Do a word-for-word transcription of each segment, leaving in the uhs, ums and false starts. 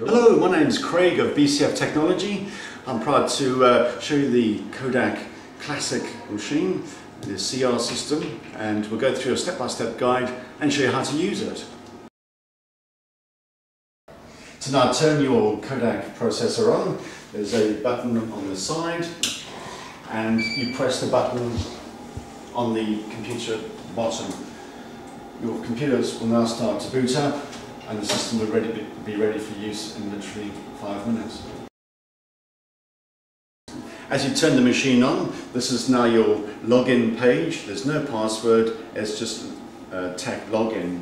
Hello, my name is Craig of B C F Technology. I'm proud to uh, show you the Kodak Classic machine, the C R system, and we'll go through a step-by-step guide and show you how to use it. So now turn your Kodak processor on. There's a button on the side and you press the button on the computer bottom. Your computers will now start to boot up and the system will ready, be ready for use in literally five minutes. As you turn the machine on, this is now your login page. There's no password, it's just uh, tech login.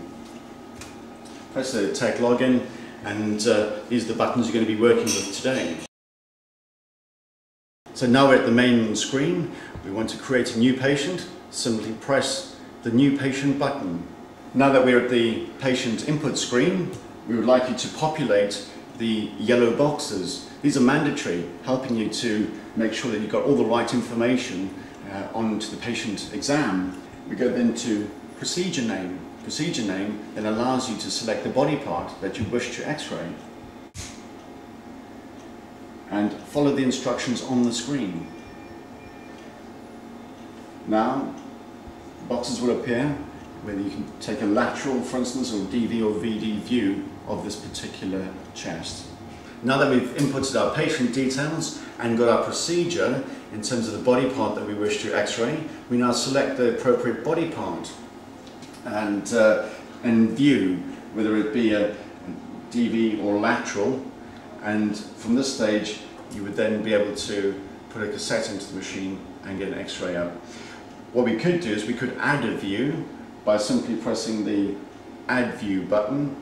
Press the tech login and uh, these are the buttons you're going to be working with today. So now we're at the main screen. We want to create a new patient. Simply press the new patient button. Now that we're at the patient input screen, we would like you to populate the yellow boxes. These are mandatory, helping you to make sure that you've got all the right information uh, onto the patient exam. We go then to procedure name. Procedure name then allows you to select the body part that you wish to x-ray and follow the instructions on the screen. Now, boxes will appear whether you can take a lateral, for instance, or D V or V D view of this particular chest. Now that we've inputted our patient details and got our procedure in terms of the body part that we wish to x-ray, we now select the appropriate body part and, uh, and view, whether it be a D V or lateral, and from this stage you would then be able to put a cassette into the machine and get an x-ray up. What we could do is we could add a view by simply pressing the Add View button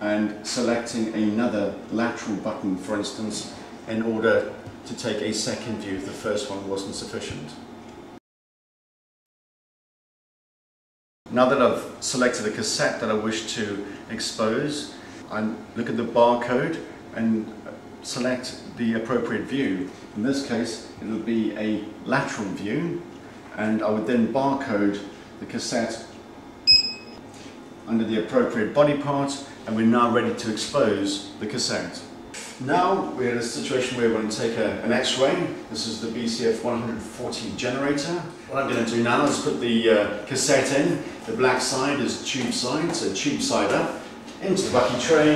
and selecting another lateral button, for instance, in order to take a second view if the first one wasn't sufficient. Now that I've selected a cassette that I wish to expose, I look at the barcode and select the appropriate view. In this case, it'll be a lateral view, and I would then barcode the cassette under the appropriate body part, and we're now ready to expose the cassette. Now we're in a situation where we're going to take a, an x-ray. This is the B C F one forty generator. What I'm going to do now is put the uh, cassette in. The black side is tube side, so tube side up, into the bucky tray,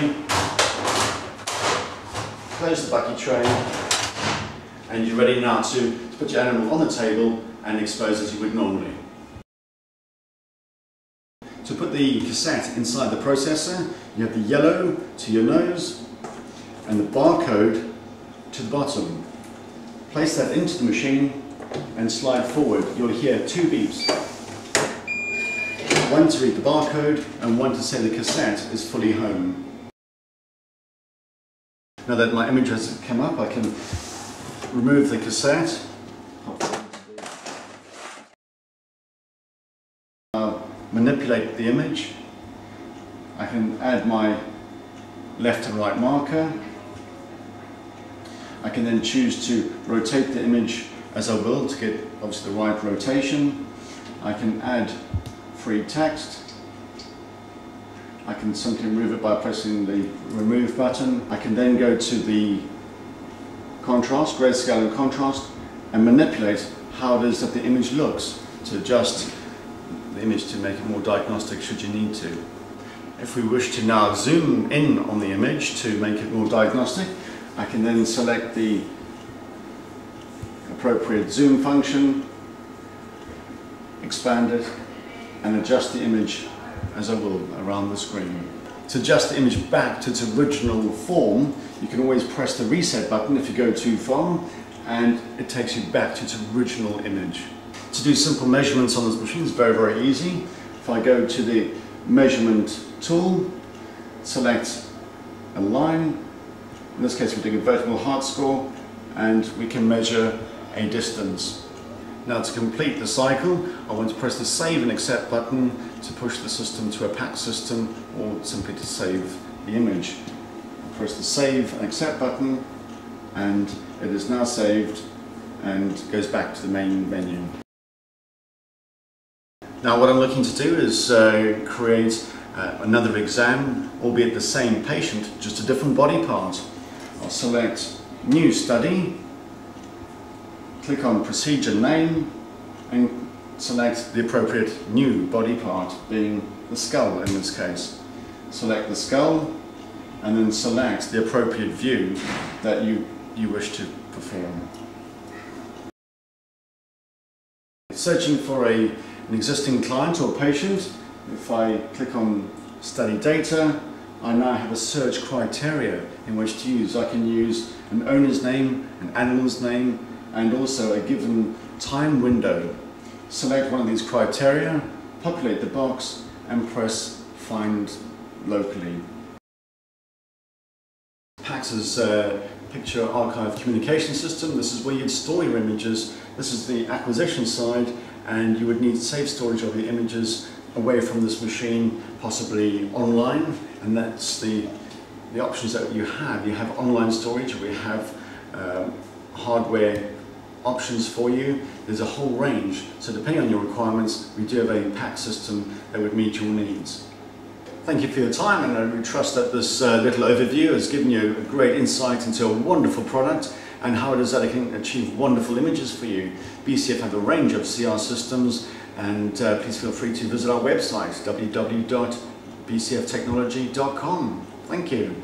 close the bucky tray, and you're ready now to, to put your animal on the table and expose as you would normally. To put the cassette inside the processor, you have the yellow to your nose and the barcode to the bottom. Place that into the machine and slide forward. You'll hear two beeps. One to read the barcode and one to say the cassette is fully home. Now that my image has come up, I can remove the cassette. Manipulate the image. I can add my left and right marker. I can then choose to rotate the image as I will to get obviously the right rotation. I can add free text. I can simply remove it by pressing the remove button. I can then go to the contrast, grayscale and contrast, and manipulate how it is that the image looks to adjust the image to make it more diagnostic should you need to. If we wish to now zoom in on the image to make it more diagnostic, I can then select the appropriate zoom function, expand it and adjust the image as I will around the screen. To adjust the image back to its original form, you can always press the reset button if you go too far and it takes you back to its original image. To do simple measurements on this machine is very, very easy. If I go to the measurement tool, select a line, in this case we're doing a vertical heart score, and we can measure a distance. Now to complete the cycle, I want to press the save and accept button to push the system to a PACS system or simply to save the image. I press the save and accept button and it is now saved and goes back to the main menu. Now what I'm looking to do is uh, create uh, another exam, albeit the same patient, just a different body part. I'll select new study, click on procedure name, and select the appropriate new body part, being the skull in this case. Select the skull and then select the appropriate view that you, you wish to perform. Searching for a, an existing client or patient, if I click on study data, I now have a search criteria in which to use. I can use an owner's name, an animal's name, and also a given time window. Select one of these criteria, populate the box, and press find locally. PACS's uh, picture archive communication system. This is where you'd store your images. This is the acquisition side, and you would need safe storage of the images away from this machine, possibly online, and that's the, the options that you have. You have online storage, we have um, hardware options for you. There's a whole range, so depending on your requirements, we do have a PACS system that would meet your needs. Thank you for your time, and I really trust that this uh, little overview has given you a great insight into a wonderful product and how it is that it can achieve wonderful images for you. B C F have a range of C R systems, and uh, please feel free to visit our website w w w dot b c f technology dot com. Thank you.